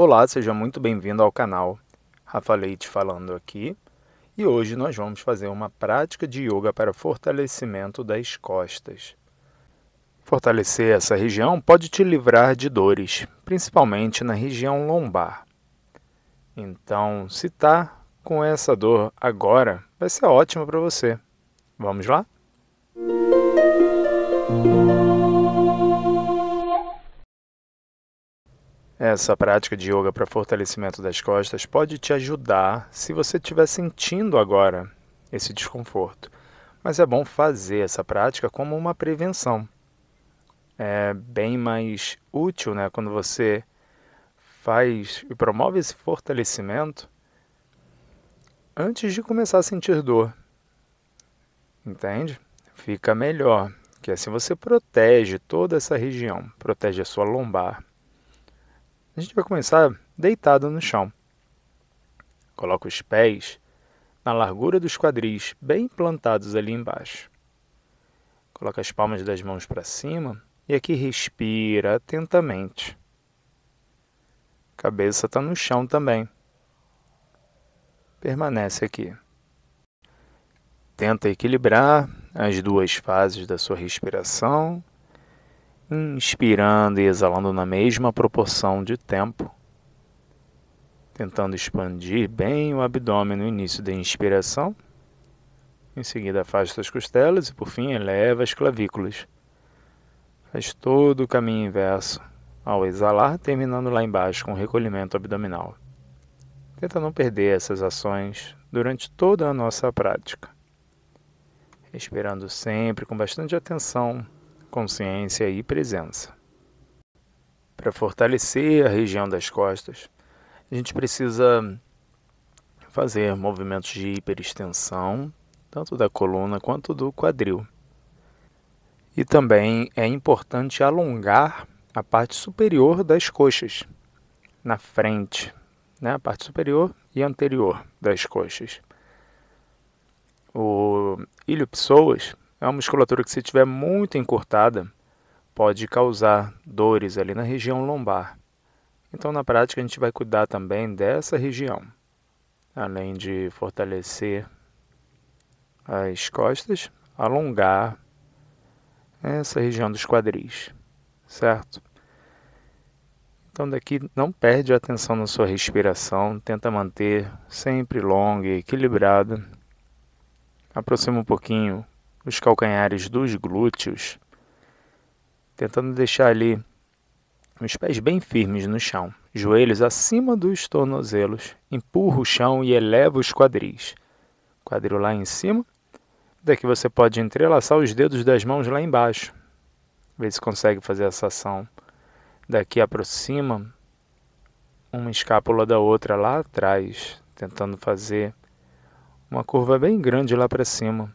Olá, seja muito bem-vindo ao canal Rafa Leite falando aqui. E hoje nós vamos fazer uma prática de yoga para fortalecimento das costas. Fortalecer essa região pode te livrar de dores, principalmente na região lombar. Então, se está com essa dor agora, vai ser ótimo para você. Vamos lá? Essa prática de yoga para fortalecimento das costas pode te ajudar se você estiver sentindo agora esse desconforto. Mas é bom fazer essa prática como uma prevenção. É bem mais útil, né, quando você faz e promove esse fortalecimento antes de começar a sentir dor. Entende? Fica melhor, que assim você protege toda essa região, protege a sua lombar. A gente vai começar deitado no chão. Coloca os pés na largura dos quadris, bem plantados ali embaixo. Coloca as palmas das mãos para cima e aqui respira atentamente. A cabeça está no chão também. Permanece aqui. Tenta equilibrar as duas fases da sua respiração, inspirando e exalando na mesma proporção de tempo, tentando expandir bem o abdômen no início da inspiração. Em seguida, afasta as costelas e, por fim, eleva as clavículas. Faz todo o caminho inverso ao exalar, terminando lá embaixo com o recolhimento abdominal. Tenta não perder essas ações durante toda a nossa prática, respirando sempre com bastante atenção, consciência e presença. Para fortalecer a região das costas, a gente precisa fazer movimentos de hiperextensão, tanto da coluna quanto do quadril. E também é importante alongar a parte superior das coxas, na frente, né? A parte superior e anterior das coxas. O iliopsoas é uma musculatura que, se estiver muito encurtada, pode causar dores ali na região lombar. Então, na prática, a gente vai cuidar também dessa região, além de fortalecer as costas, alongar essa região dos quadris, certo? Então, daqui não perde a atenção na sua respiração, tenta manter sempre longa e equilibrada. Aproxima um pouquinho os calcanhares dos glúteos, tentando deixar ali os pés bem firmes no chão, joelhos acima dos tornozelos, empurra o chão e eleva os quadris, quadril lá em cima. Daqui você pode entrelaçar os dedos das mãos lá embaixo, ver se consegue fazer essa ação. Daqui aproxima uma escápula da outra lá atrás, tentando fazer uma curva bem grande lá para cima.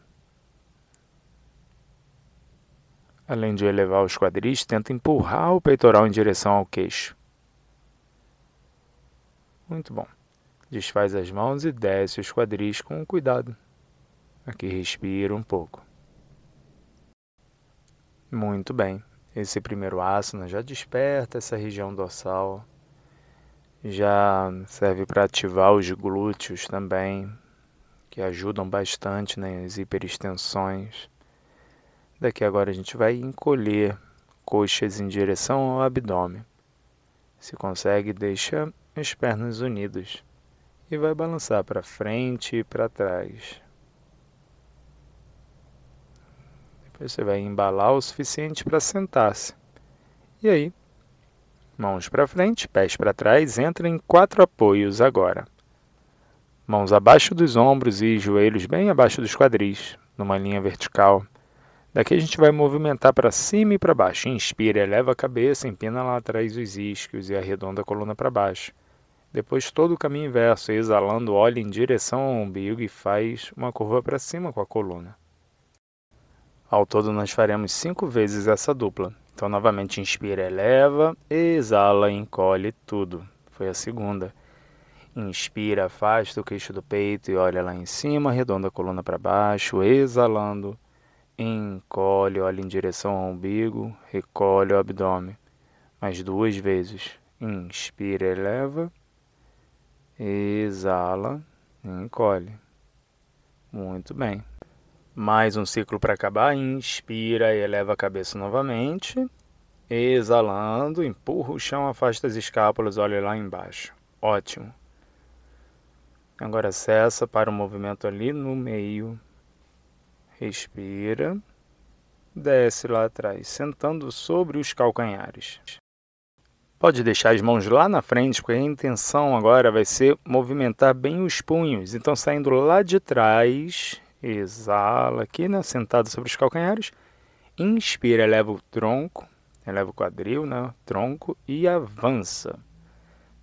Além de elevar os quadris, tenta empurrar o peitoral em direção ao queixo. Muito bom. Desfaz as mãos e desce os quadris com cuidado. Aqui respira um pouco. Muito bem. Esse primeiro asana já desperta essa região dorsal. Já serve para ativar os glúteos também, que ajudam bastante nas hiperextensões. Daqui agora a gente vai encolher coxas em direção ao abdômen. Se consegue, deixa as pernas unidas e vai balançar para frente e para trás. Depois você vai embalar o suficiente para sentar-se. E aí, mãos para frente, pés para trás, entra em 4 apoios agora. Mãos abaixo dos ombros e joelhos bem abaixo dos quadris, numa linha vertical. Daqui a gente vai movimentar para cima e para baixo. Inspira, eleva a cabeça, empina lá atrás os isquios e arredonda a coluna para baixo. Depois todo o caminho inverso, exalando, olha em direção ao umbigo e faz uma curva para cima com a coluna. Ao todo nós faremos 5 vezes essa dupla. Então novamente inspira, eleva, exala, encolhe tudo. Foi a segunda. Inspira, afasta o queixo do peito e olha lá em cima, arredonda a coluna para baixo, exalando. Encolhe, olha em direção ao umbigo, recolhe o abdômen. Mais 2 vezes. Inspira, eleva. Exala, encolhe. Muito bem. Mais um ciclo para acabar. Inspira, eleva a cabeça novamente. Exalando, empurra o chão, afasta as escápulas, olha lá embaixo. Ótimo. Agora cessa para o movimento ali no meio. Respira. Desce lá atrás, sentando sobre os calcanhares. Pode deixar as mãos lá na frente, porque a intenção agora vai ser movimentar bem os punhos. Então, saindo lá de trás, exala aqui, né? Sentado sobre os calcanhares. Inspira, eleva o tronco, eleva o quadril, né? Tronco e avança.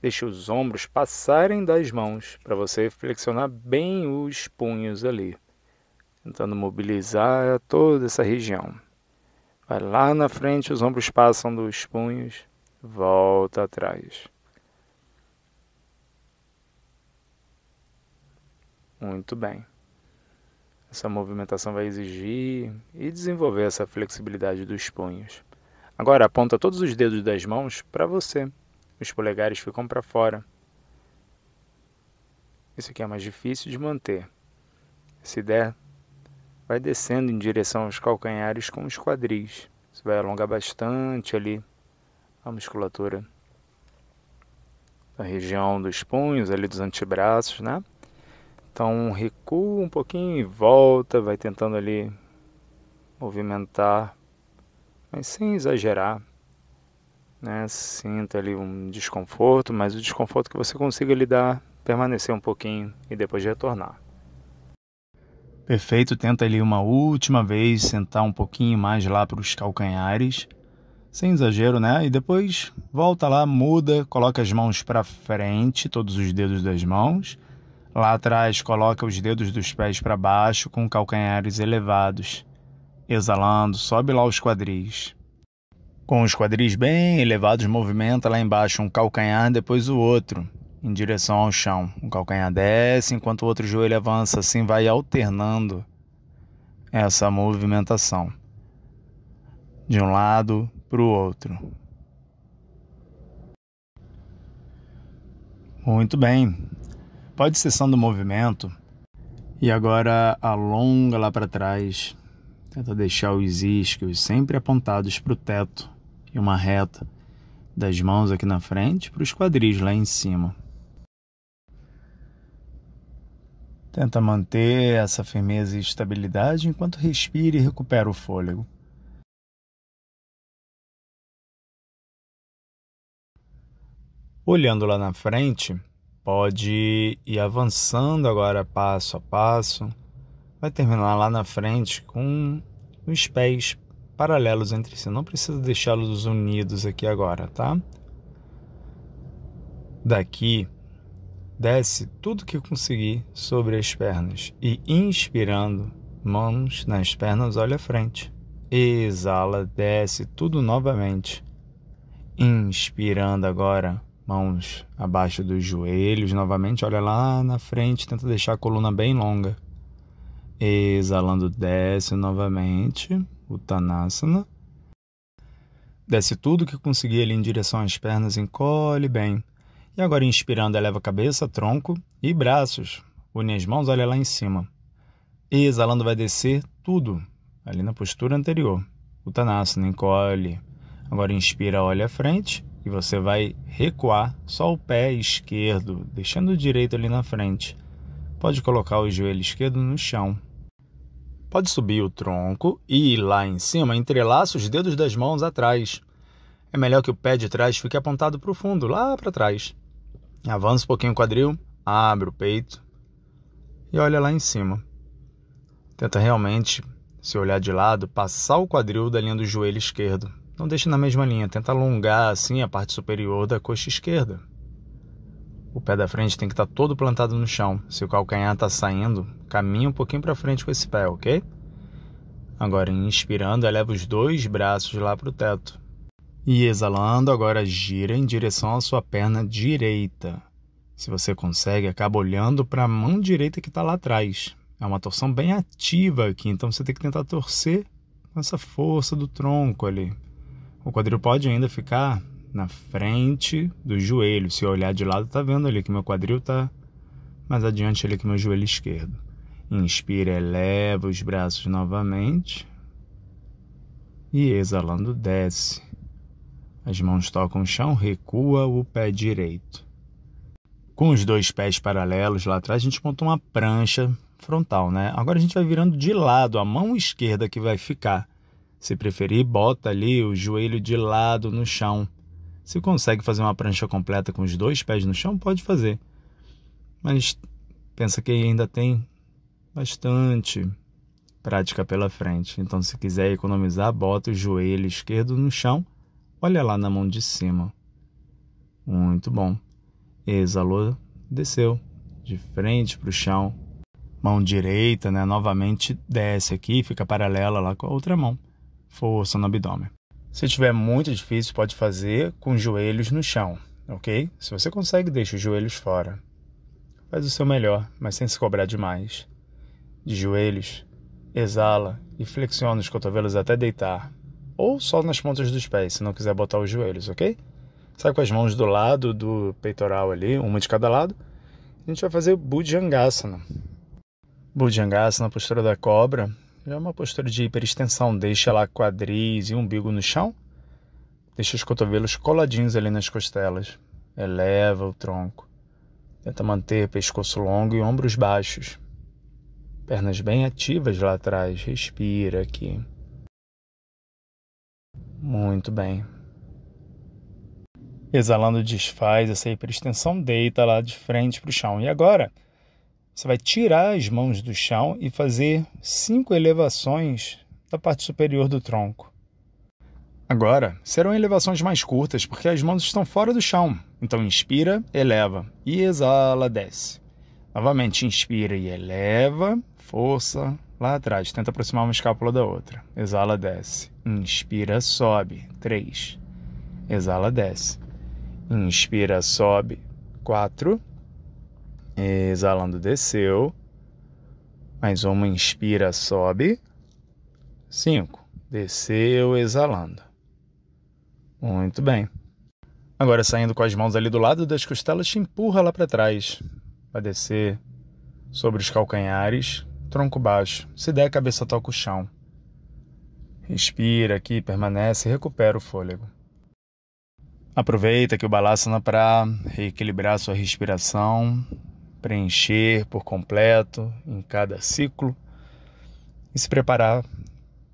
Deixa os ombros passarem das mãos, para você flexionar bem os punhos ali. Tentando mobilizar toda essa região. Vai lá na frente, os ombros passam dos punhos, volta atrás. Muito bem. Essa movimentação vai exigir e desenvolver essa flexibilidade dos punhos. Agora aponta todos os dedos das mãos para você. Os polegares ficam para fora. Isso aqui é mais difícil de manter. Se der, vai descendo em direção aos calcanhares com os quadris. Você vai alongar bastante ali a musculatura da região dos punhos, ali dos antebraços, né? Então recua um pouquinho e volta, vai tentando ali movimentar, mas sem exagerar, né? Sinta ali um desconforto, mas o desconforto que você consiga lidar, permanecer um pouquinho e depois retornar. Perfeito, tenta ali uma última vez sentar um pouquinho mais lá para os calcanhares, sem exagero, né? E depois volta lá, muda, coloca as mãos para frente, todos os dedos das mãos. Lá atrás, coloca os dedos dos pés para baixo com calcanhares elevados. Exalando, sobe lá os quadris. Com os quadris bem elevados, movimenta lá embaixo um calcanhar, depois o outro, em direção ao chão. Um calcanhar desce, enquanto o outro joelho avança. Assim vai alternando essa movimentação de um lado para o outro. Muito bem. Pode ir cessando o movimento. E agora alonga lá para trás. Tenta deixar os isquios sempre apontados para o teto e uma reta das mãos aqui na frente para os quadris lá em cima. Tenta manter essa firmeza e estabilidade enquanto respira e recupera o fôlego. Olhando lá na frente, pode ir avançando agora passo a passo. Vai terminar lá na frente com os pés paralelos entre si. Não precisa deixá-los unidos aqui agora, tá? Daqui, desce tudo que conseguir sobre as pernas e inspirando, mãos nas pernas, olha à frente. Exala, desce tudo novamente. Inspirando agora, mãos abaixo dos joelhos novamente, olha lá na frente, tenta deixar a coluna bem longa. Exalando, desce novamente, uttanasana. Desce tudo que conseguir ali em direção às pernas, encolhe bem. E agora inspirando, eleva cabeça, tronco e braços. Une as mãos, olha lá em cima. Exalando, vai descer tudo, ali na postura anterior. Uttanasana, encolhe. Agora inspira, olha à frente e você vai recuar só o pé esquerdo, deixando o direito ali na frente. Pode colocar o joelho esquerdo no chão. Pode subir o tronco e lá em cima entrelaça os dedos das mãos atrás. É melhor que o pé de trás fique apontado para o fundo, lá para trás. Avança um pouquinho o quadril, abre o peito e olha lá em cima. Tenta realmente, se olhar de lado, passar o quadril da linha do joelho esquerdo. Não deixe na mesma linha, tenta alongar assim a parte superior da coxa esquerda. O pé da frente tem que estar todo plantado no chão. Se o calcanhar está saindo, caminha um pouquinho para frente com esse pé, ok? Agora, inspirando, eleva os dois braços lá para o teto. E exalando, agora gira em direção à sua perna direita. Se você consegue, acaba olhando para a mão direita que está lá atrás. É uma torção bem ativa aqui, então você tem que tentar torcer com essa força do tronco ali. O quadril pode ainda ficar na frente do joelho. Se eu olhar de lado, tá vendo ali que meu quadril tá mais adiante ali que meu joelho esquerdo. Inspira, eleva os braços novamente. E exalando, desce. As mãos tocam o chão, recua o pé direito. Com os dois pés paralelos lá atrás, a gente monta uma prancha frontal, né? Agora a gente vai virando de lado, a mão esquerda que vai ficar. Se preferir, bota ali o joelho de lado no chão. Se consegue fazer uma prancha completa com os dois pés no chão, pode fazer. Mas pensa que ainda tem bastante prática pela frente. Então, se quiser economizar, bota o joelho esquerdo no chão. Olha lá na mão de cima. Muito bom. Exalou, desceu de frente para o chão. Mão direita, né? Novamente desce aqui, fica paralela lá com a outra mão. Força no abdômen. Se tiver muito difícil, pode fazer com os joelhos no chão, ok? Se você consegue, deixa os joelhos fora. Faz o seu melhor, mas sem se cobrar demais. De joelhos, exala e flexiona os cotovelos até deitar. Ou só nas pontas dos pés, se não quiser botar os joelhos, ok? Sai com as mãos do lado do peitoral ali, uma de cada lado. A gente vai fazer bhujangasana. Bhujangasana, postura da cobra, já é uma postura de hiperextensão. Deixa lá quadris e umbigo no chão. Deixa os cotovelos coladinhos ali nas costelas. Eleva o tronco. Tenta manter pescoço longo e ombros baixos. Pernas bem ativas lá atrás. Respira aqui. Muito bem. Exalando, desfaz essa hiperextensão, deita lá de frente para o chão. E agora, você vai tirar as mãos do chão e fazer 5 elevações da parte superior do tronco. Agora, serão elevações mais curtas, porque as mãos estão fora do chão. Então, inspira, eleva e exala, desce. Novamente, inspira e eleva, força. Lá atrás, tenta aproximar uma escápula da outra. Exala, desce. Inspira, sobe. 3. Exala, desce. Inspira, sobe. 4. Exalando, desceu. Mais uma, inspira, sobe. 5. Desceu, exalando. Muito bem. Agora, saindo com as mãos ali do lado das costelas, te empurra lá para trás. Vai descer sobre os calcanhares. Tronco baixo, se der a cabeça toca o chão. Respira aqui, permanece e recupera o fôlego. Aproveita aqui o balasana para reequilibrar sua respiração, preencher por completo em cada ciclo e se preparar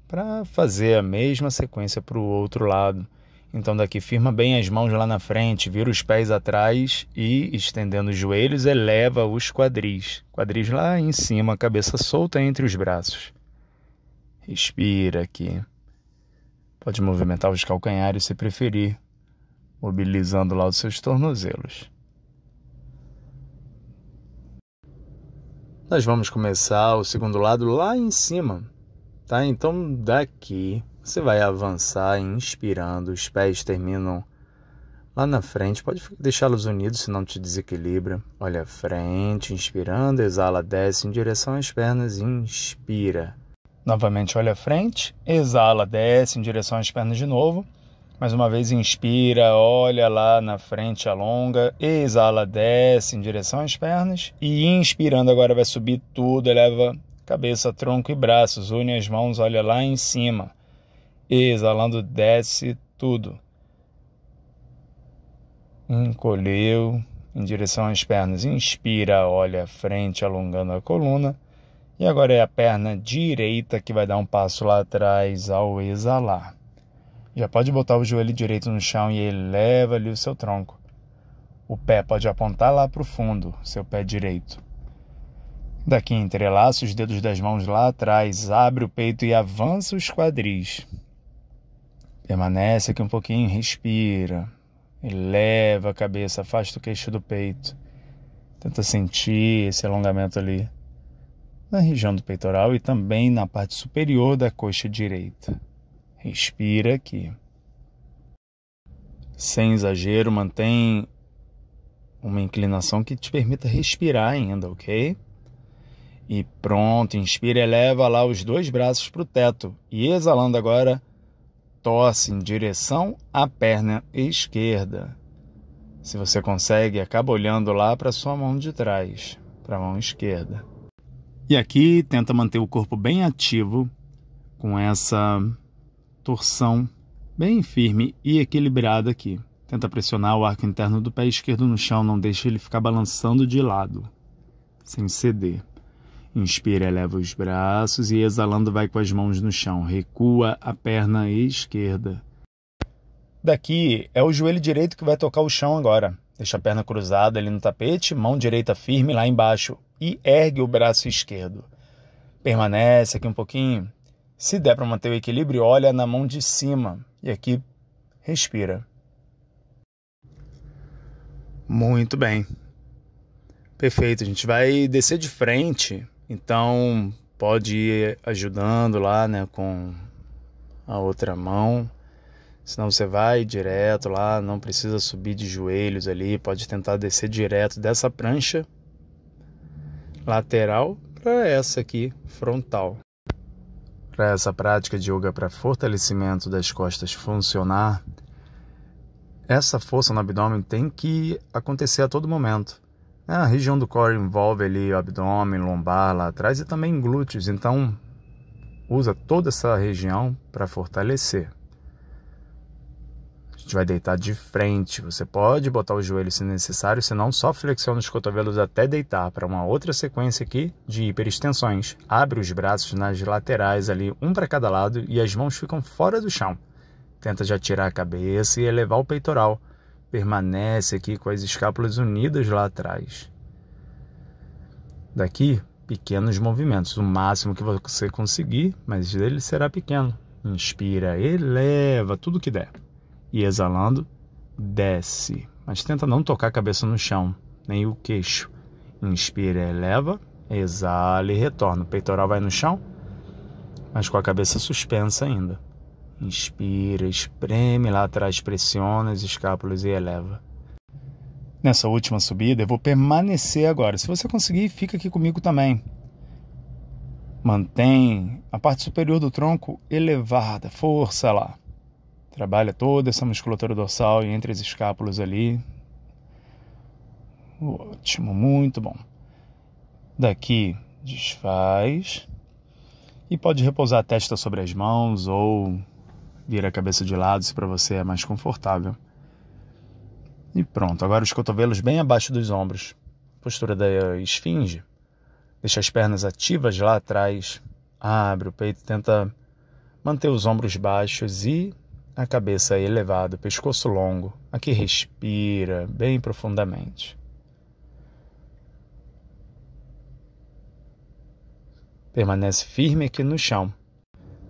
para fazer a mesma sequência para o outro lado. Então daqui firma bem as mãos lá na frente, vira os pés atrás e, estendendo os joelhos, eleva os quadris. Quadris lá em cima, cabeça solta entre os braços. Respira aqui. Pode movimentar os calcanhares se preferir, mobilizando lá os seus tornozelos. Nós vamos começar o segundo lado lá em cima, tá? Então daqui você vai avançar inspirando, os pés terminam lá na frente, pode deixá-los unidos se não te desequilibra. Olha a frente, inspirando, exala, desce em direção às pernas, inspira. Novamente olha a frente, exala, desce em direção às pernas de novo. Mais uma vez inspira, olha lá na frente, alonga, exala, desce em direção às pernas. E inspirando agora vai subir tudo, eleva cabeça, tronco e braços, une as mãos, olha lá em cima. Exalando, desce tudo. Encolheu em direção às pernas. Inspira, olha a frente, alongando a coluna. E agora é a perna direita que vai dar um passo lá atrás ao exalar. Já pode botar o joelho direito no chão e eleva ali o seu tronco. O pé pode apontar lá para o fundo, seu pé direito. Daqui entrelaça os dedos das mãos lá atrás, abre o peito e avança os quadris. Permanece aqui um pouquinho, respira. Eleva a cabeça, afasta o queixo do peito. Tenta sentir esse alongamento ali na região do peitoral e também na parte superior da coxa direita. Respira aqui. Sem exagero, mantém uma inclinação que te permita respirar ainda, ok? E pronto, inspira, eleva lá os dois braços para o teto. E exalando agora, tosse em direção à perna esquerda. Se você consegue, acaba olhando lá para a sua mão de trás, para a mão esquerda. E aqui tenta manter o corpo bem ativo, com essa torção bem firme e equilibrada aqui. Tenta pressionar o arco interno do pé esquerdo no chão, não deixe ele ficar balançando de lado, sem ceder. Inspira, eleva os braços e exalando vai com as mãos no chão. Recua a perna esquerda. Daqui é o joelho direito que vai tocar o chão agora. Deixa a perna cruzada ali no tapete, mão direita firme lá embaixo e ergue o braço esquerdo. Permanece aqui um pouquinho. Se der para manter o equilíbrio, olha na mão de cima e aqui respira. Muito bem. Perfeito, a gente vai descer de frente, então pode ir ajudando lá, né, com a outra mão, senão você vai direto lá, não precisa subir de joelhos ali, pode tentar descer direto dessa prancha lateral para essa aqui, frontal. Para essa prática de yoga para fortalecimento das costas funcionar, essa força no abdômen tem que acontecer a todo momento. A região do core envolve ali o abdômen, lombar lá atrás e também glúteos, então usa toda essa região para fortalecer. A gente vai deitar de frente, você pode botar o joelho se necessário, senão só flexiona os cotovelos até deitar para uma outra sequência aqui de hiperextensões. Abre os braços nas laterais ali, um para cada lado e as mãos ficam fora do chão. Tenta já tirar a cabeça e elevar o peitoral. Permanece aqui com as escápulas unidas lá atrás. Daqui, pequenos movimentos. O máximo que você conseguir, mas ele será pequeno. Inspira, eleva tudo que der. E exalando, desce. Mas tenta não tocar a cabeça no chão, nem o queixo. Inspira, eleva, exala e retorna. O peitoral vai no chão, mas com a cabeça suspensa ainda. Inspira, espreme lá atrás, pressiona as escápulas e eleva. Nessa última subida eu vou permanecer agora. Se você conseguir, fica aqui comigo também. Mantém a parte superior do tronco elevada, força lá. Trabalha toda essa musculatura dorsal e entre as escápulas ali. Ótimo, muito bom. Daqui desfaz e pode repousar a testa sobre as mãos ou vira a cabeça de lado, se para você é mais confortável. E pronto, agora os cotovelos bem abaixo dos ombros. Postura da esfinge. Deixa as pernas ativas lá atrás. Abre o peito, tenta manter os ombros baixos e a cabeça elevada, pescoço longo. Aqui respira bem profundamente. Permanece firme aqui no chão,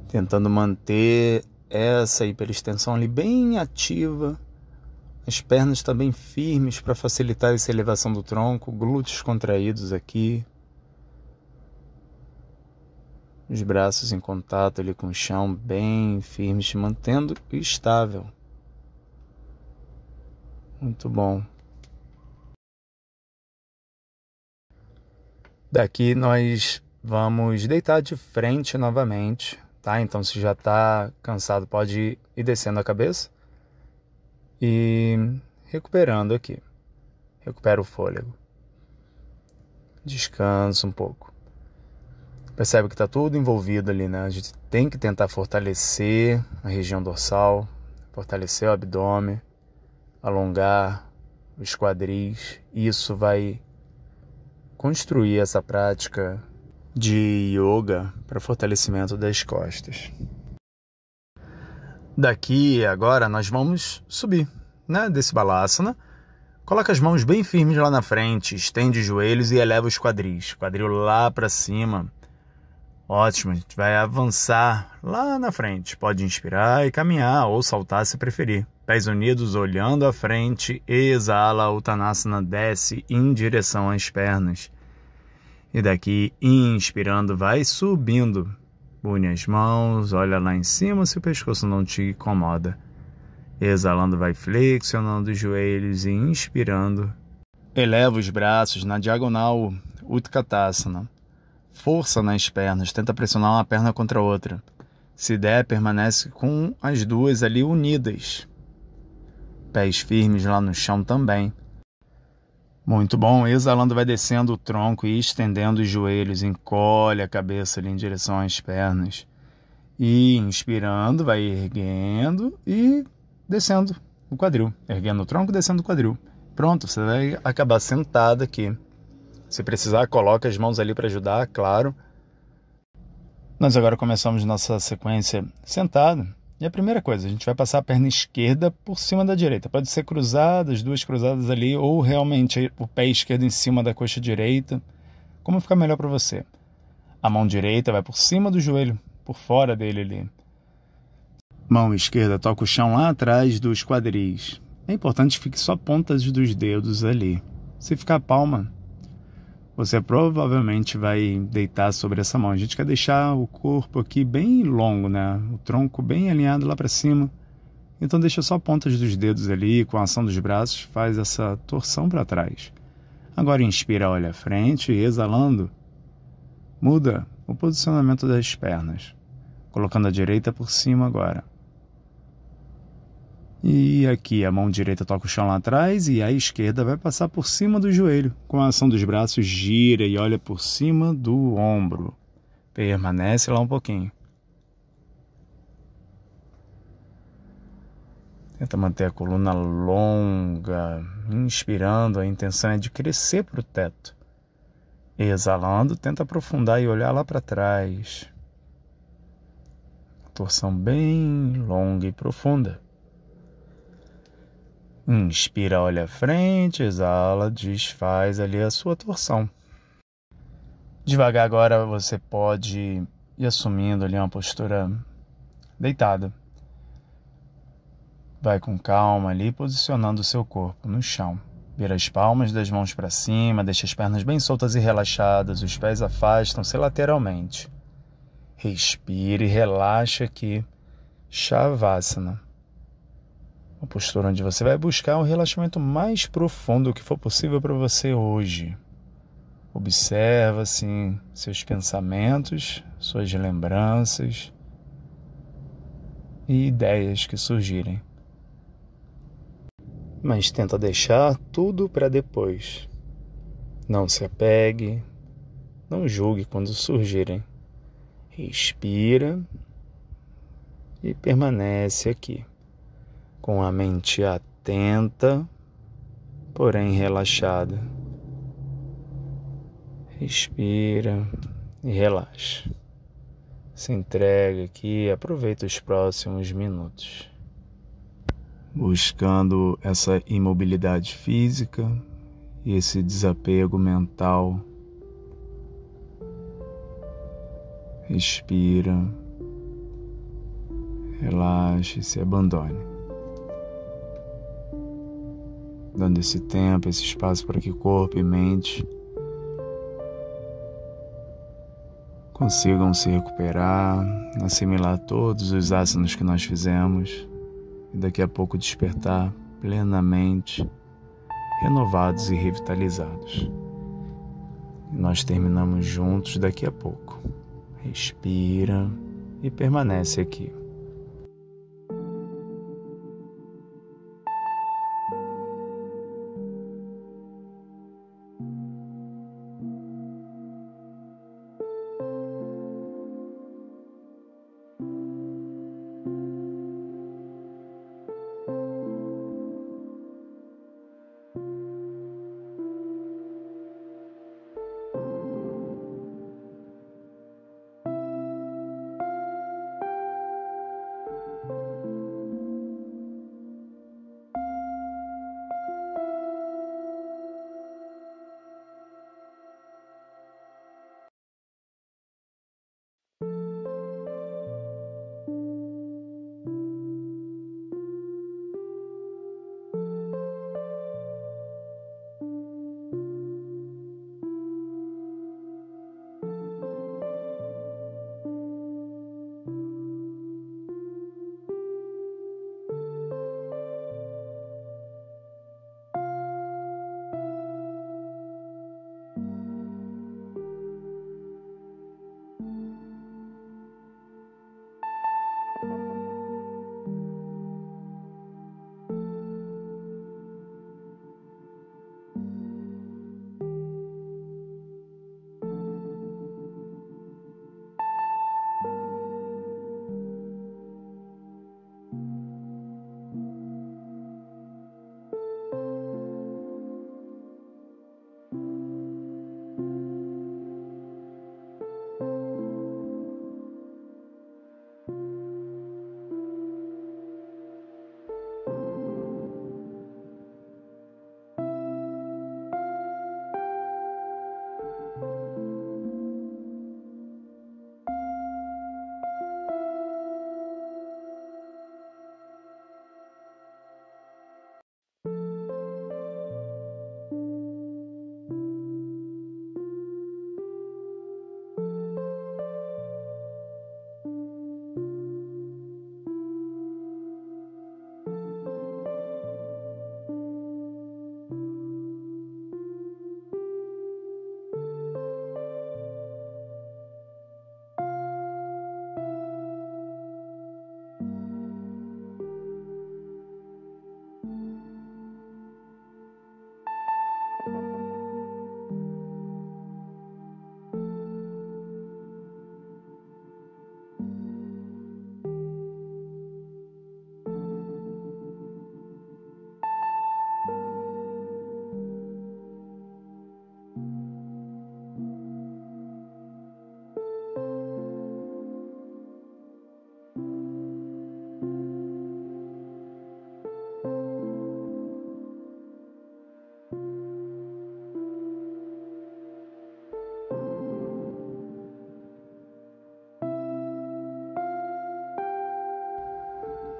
tentando manter essa hiperextensão ali bem ativa, as pernas também firmes para facilitar essa elevação do tronco, glúteos contraídos aqui, os braços em contato ali com o chão, bem firmes, mantendo estável. Muito bom. Daqui nós vamos deitar de frente novamente. Tá? Então, se já está cansado, pode ir descendo a cabeça e recuperando aqui. Recupera o fôlego. Descansa um pouco. Percebe que está tudo envolvido ali, né? A gente tem que tentar fortalecer a região dorsal, fortalecer o abdômen, alongar os quadris. Isso vai construir essa prática de yoga para fortalecimento das costas. Daqui agora nós vamos subir, né, desse balasana. Coloca as mãos bem firmes lá na frente, estende os joelhos e eleva os quadris, quadril lá para cima. Ótimo, a gente vai avançar lá na frente, pode inspirar e caminhar ou saltar se preferir. Pés unidos, olhando à frente, exala, uttanasana, desce em direção às pernas. E daqui, inspirando, vai subindo. Une as mãos, olha lá em cima se o pescoço não te incomoda. Exalando, vai flexionando os joelhos e inspirando. Eleva os braços na diagonal, utkatasana. Força nas pernas, tenta pressionar uma perna contra a outra. Se der, permanece com as duas ali unidas. Pés firmes lá no chão também. Muito bom. Exalando, vai descendo o tronco e estendendo os joelhos. Encolhe a cabeça ali em direção às pernas. E inspirando, vai erguendo e descendo o quadril. Erguendo o tronco, descendo o quadril. Pronto, você vai acabar sentado aqui. Se precisar, coloca as mãos ali para ajudar, claro. Nós agora começamos nossa sequência sentado. E a primeira coisa, a gente vai passar a perna esquerda por cima da direita. Pode ser cruzada, as duas cruzadas ali, ou realmente o pé esquerdo em cima da coxa direita. Como ficar melhor para você. A mão direita vai por cima do joelho, por fora dele ali. Mão esquerda toca o chão lá atrás dos quadris. É importante que fique só pontas dos dedos ali. Se ficar a palma, você provavelmente vai deitar sobre essa mão. A gente quer deixar o corpo aqui bem longo, né? O tronco bem alinhado lá para cima. Então deixa só pontas dos dedos ali, com a ação dos braços, faz essa torção para trás. Agora inspira, olha à frente e exalando, muda o posicionamento das pernas, colocando a direita por cima agora. E aqui a mão direita toca o chão lá atrás e a esquerda vai passar por cima do joelho. Com a ação dos braços, gira e olha por cima do ombro. Permanece lá um pouquinho. Tenta manter a coluna longa, inspirando, a intenção é de crescer para o teto. Exalando, tenta aprofundar e olhar lá para trás. Torção bem longa e profunda. Inspira, olha à frente, exala, desfaz ali a sua torção. Devagar agora você pode ir assumindo ali uma postura deitada. Vai com calma ali, posicionando o seu corpo no chão. Vira as palmas das mãos para cima, deixa as pernas bem soltas e relaxadas, os pés afastam-se lateralmente. Respire e relaxa aqui, Shavasana. Uma postura onde você vai buscar um relaxamento mais profundo que for possível para você hoje. Observa, assim, seus pensamentos, suas lembranças e ideias que surgirem. Mas tenta deixar tudo para depois. Não se apegue, não julgue quando surgirem. Respira e permanece aqui, com a mente atenta, porém relaxada. Respira e relaxa. Se entrega aqui e aproveita os próximos minutos. Buscando essa imobilidade física e esse desapego mental. Respira, relaxa e se abandone. Dando esse tempo, esse espaço para que corpo e mente consigam se recuperar, assimilar todos os asanas que nós fizemos e daqui a pouco despertar plenamente renovados e revitalizados. E nós terminamos juntos daqui a pouco. Respira e permanece aqui.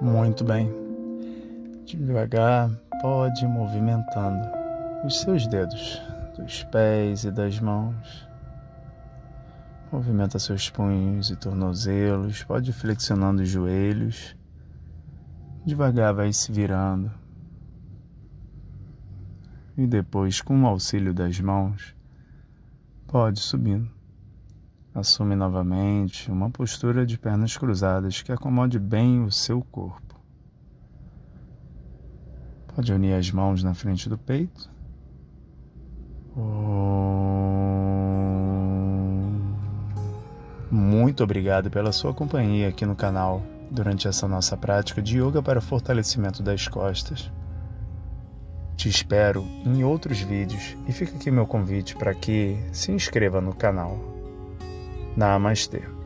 Muito bem. Devagar, pode ir movimentando os seus dedos dos pés e das mãos. Movimenta seus punhos e tornozelos, pode ir flexionando os joelhos. Devagar vai se virando. E depois, com o auxílio das mãos, pode ir subindo. Assume novamente uma postura de pernas cruzadas que acomode bem o seu corpo. Pode unir as mãos na frente do peito. Muito obrigado pela sua companhia aqui no canal durante essa nossa prática de yoga para fortalecimento das costas. Te espero em outros vídeos e fica aqui meu convite para que se inscreva no canal. Namastê.